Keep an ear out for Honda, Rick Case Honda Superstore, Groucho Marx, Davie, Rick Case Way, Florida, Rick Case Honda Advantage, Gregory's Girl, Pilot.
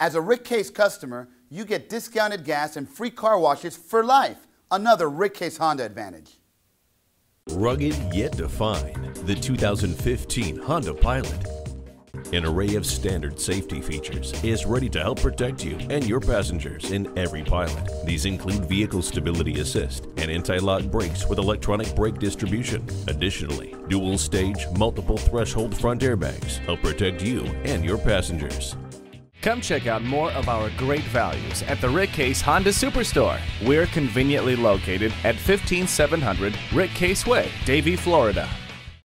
As a Rick Case customer, you get discounted gas and free car washes for life. Another Rick Case Honda Advantage. Rugged yet defined, the 2015 Honda Pilot. An array of standard safety features is ready to help protect you and your passengers in every Pilot. These include vehicle stability assist and anti-lock brakes with electronic brake distribution. Additionally, dual-stage, multiple-threshold front airbags help protect you and your passengers. Come check out more of our great values at the Rick Case Honda Superstore. We're conveniently located at 15700 Rick Case Way, Davie, Florida.